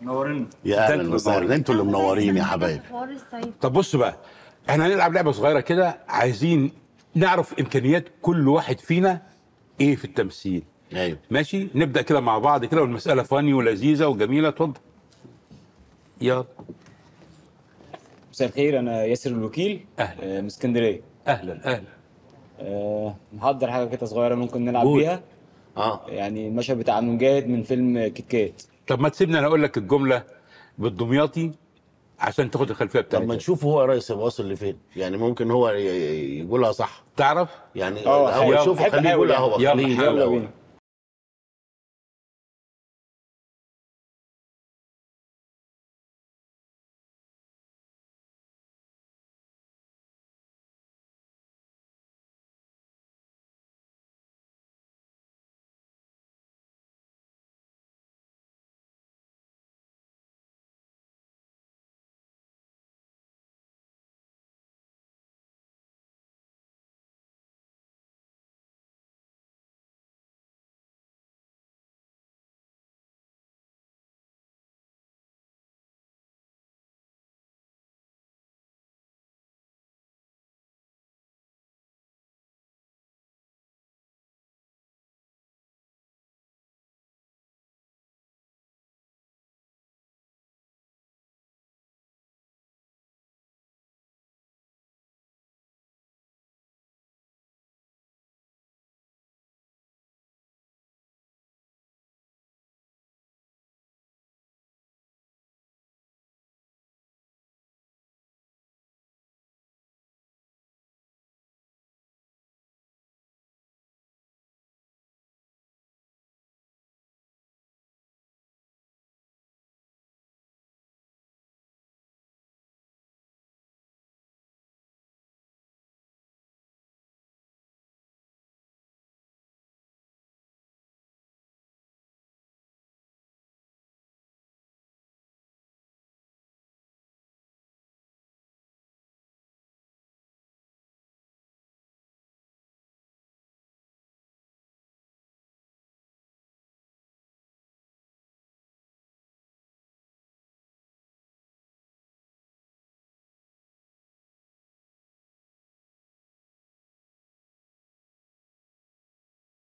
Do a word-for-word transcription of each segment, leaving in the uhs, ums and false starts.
منورين يا اهلا وسهلا. انتوا اللي منورين يا حبايبي. طب بصوا بقى، احنا هنلعب لعبه صغيره كده، عايزين نعرف امكانيات كل واحد فينا ايه في التمثيل. ايوه ماشي، نبدا كده مع بعض كده، والمساله فاني ولذيذه وجميله. اتفضل. يلا. مساء الخير، انا ياسر الوكيل. اهلا. من اسكندريه. اهلا اهلا. أه محضر حاجه كده صغيره ممكن نلعب بول. بيها اه يعني المشهد بتاع مجاهد من فيلم كيكات. طب ما تسيبني انا اقول لك الجمله بالدمياطي عشان تاخد الخلفيه بتاعتك. طب ما نشوف هو رئيس واصل لفين، يعني ممكن هو يقولها صح تعرف يعني. اه هو يشوف خليه يقولها هو. يلا بينا.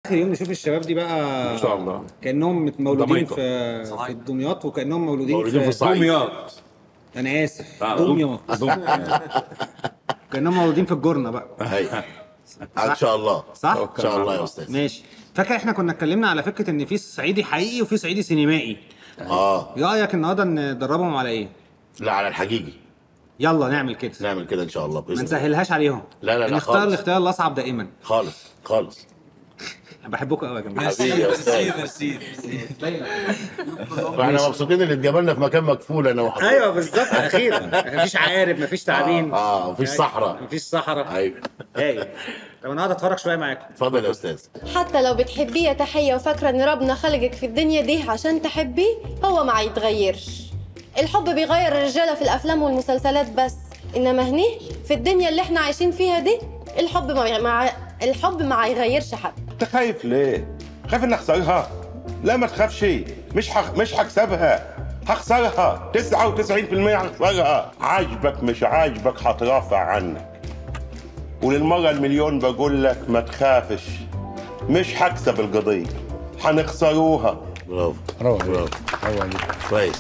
اخر يوم نشوف الشباب دي بقى ان شاء الله كانهم مولودين في في دمياط، وكانهم مولودين في دمياط. انا اسف، دمياط. كانهم مولودين في الجورنة بقى. ايوه ان شاء الله. صح ان شاء الله يا استاذ. ماشي، فاكر احنا كنا اتكلمنا على فكره ان في صعيدي حقيقي وفي صعيدي سينمائي. اه ايه رايك النهارده ندربهم على ايه؟ لا على الحقيقي. يلا نعمل كده نعمل كده ان شاء الله باذن الله، ما نسهلهاش عليهم. لا لا لا خالص، نختار الاختيار الاصعب دائما. خالص خالص. انا بحبكم قوي يا جماعه حبيبي يا استاذ. ميرسي ميرسي. احنا مبسوطين ان اتجبلنا في مكان مكفول انا وحضرتك. ايوه بالظبط، اخيرا مفيش عقارب، مفيش تعابين، اه مفيش صحراء، مفيش صحراء. ايوه ايوه. طب انا هقعد اتفرج شويه معاكم. اتفضل يا استاذ. حتى لو بتحبيه يا تحيه وفاكره ان ربنا خلقك في الدنيا دي عشان تحبيه، هو ما هيتغيرش. الحب بيغير الرجاله في الافلام والمسلسلات بس، انما هنا في الدنيا اللي احنا عايشين فيها دي الحب ما مع... الحب ما هيغيرش حد. انت خايف ليه؟ خايف اني اخسرها؟ لا ما تخافش، مش حخ... مش هكسبها، هخسرها تسعة وتسعين بالمية هخسرها. عاجبك مش عاجبك هترافع عنك، وللمره المليون بقول لك ما تخافش، مش هكسب القضيه، هنخسروها. برافو برافو برافو، كويس.